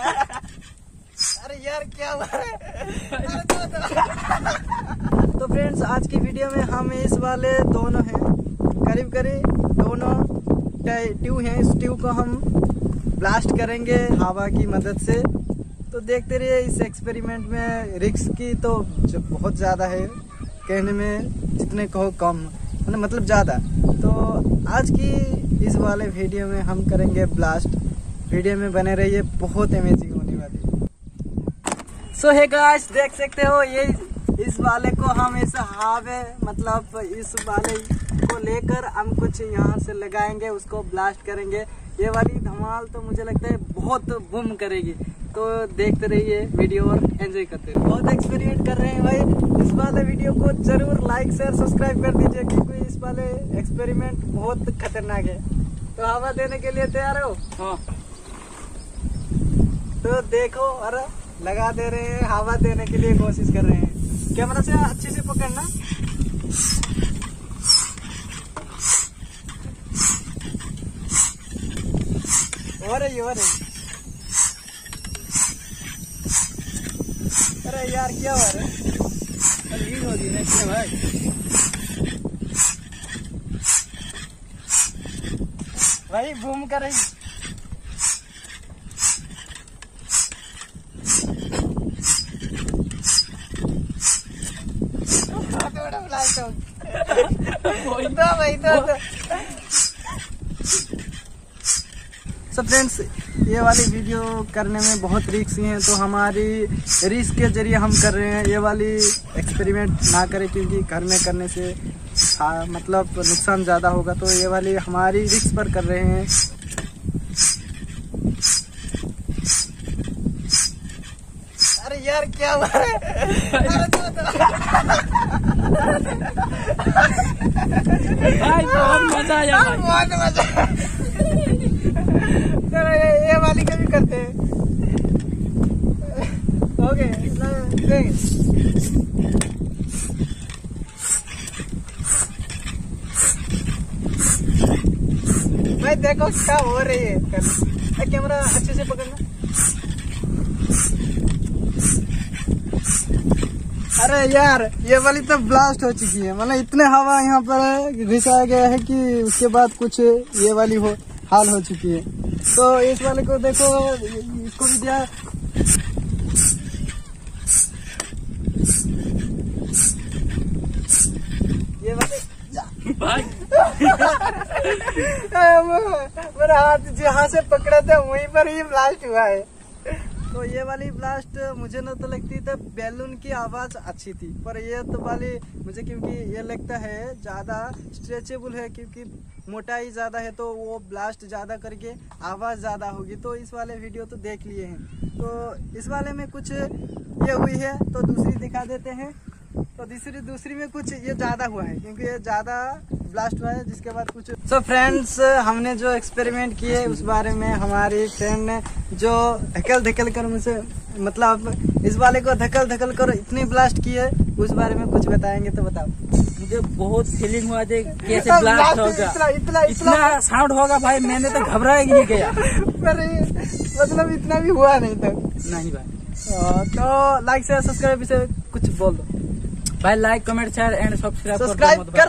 अरे यार क्या हुआ? तो फ्रेंड्स आज की वीडियो में हम इस वाले दोनों हैं, करीब करीब दोनों ट्यूब हैं। इस ट्यूब को हम ब्लास्ट करेंगे हवा की मदद से। तो देखते रहिए इस एक्सपेरिमेंट में। रिस्क की तो बहुत ज़्यादा है, कहने में जितने कहो कम, मतलब ज़्यादा। तो आज की इस वाले वीडियो में हम करेंगे ब्लास्ट। वीडियो में बने रहिए, बहुत अमेजिंग होने वाली। सो हे गाइस, देख सकते हो ये इस वाले को हम ऐसा हावे, मतलब इस वाले को लेकर हम कुछ यहाँ से लगाएंगे, उसको ब्लास्ट करेंगे। ये वाली धमाल तो मुझे लगता है बहुत बूम करेगी। तो देखते रहिए वीडियो और एंजॉय करते रहिए। बहुत एक्सपेरिमेंट कर रहे हैं भाई। इस वाले वीडियो को जरूर लाइक शेयर सब्सक्राइब कर दीजिए, क्योंकि इस वाले एक्सपेरिमेंट बहुत खतरनाक है। तो हवा देने के लिए तैयार हो? हाँ। तो देखो, और लगा दे रहे हैं, हवा देने के लिए कोशिश कर रहे हैं। कैमरा से अच्छे से पकड़ना। हो रही। अरे यार क्या हो रहा है? लीक हो गई ना क्या भाई? भाई बूम कर रही। तो फ्रेंड्स ये वाली वीडियो करने में बहुत रिस्क हैं, तो हमारी रिस्क के जरिए हम कर रहे हैं। ये वाली एक्सपेरिमेंट ना करें, क्योंकि घर में करने से मतलब नुकसान ज़्यादा होगा। तो ये वाली हमारी रिस्क पर कर रहे हैं। अरे यार क्या हुआ? भाई बहुत मजा आया, बहुत मजा। ये वाली कभी करते हैं। ओके भाई देखो क्या हो रही है। कैमरा अच्छे से पकड़ना। अरे यार ये वाली तो ब्लास्ट हो चुकी है, मतलब इतने हवा यहाँ पर घिसाया गया है कि उसके बाद कुछ ये वाली हो हाल हो चुकी है। तो इस वाले को देखो, इसको भी दिया। ये वाले मेरा हाथ जहाँ से पकड़ा था वहीं पर ही ब्लास्ट हुआ है। तो ये वाली ब्लास्ट मुझे ना तो लगती थी, बैलून की आवाज अच्छी थी, पर ये तो वाली मुझे, क्योंकि ये लगता है ज्यादा स्ट्रेचेबल है, क्योंकि मोटाई ज़्यादा है तो वो ब्लास्ट ज़्यादा करके आवाज़ ज़्यादा होगी। तो इस वाले वीडियो तो देख लिए हैं। तो इस वाले में कुछ ये हुई है, तो दूसरी दिखा देते हैं। तो दूसरी में कुछ ये ज़्यादा हुआ है, क्योंकि ये ज़्यादा ब्लास्ट हुआ है, जिसके बाद कुछ। सो फ्रेंड्स, हमने जो एक्सपेरिमेंट किए उस बारे में हमारी फ्रेंड ने जो धकल कर मुझसे, मतलब इस वाले को धकल कर इतनी ब्लास्ट की है, उस बारे में कुछ बताएंगे तो बताओ। मुझे बहुत फीलिंग हुआ थे कैसे ब्लास्ट होगा, इतना साउंड होगा भाई, मैंने तो घबराया ही नहीं गया। पर मतलब इतना भी हुआ नहीं था। नहीं भाई, तो लाइक शेयर सब्सक्राइब से कुछ बोल दो भाई। Like comment share and subscribe कर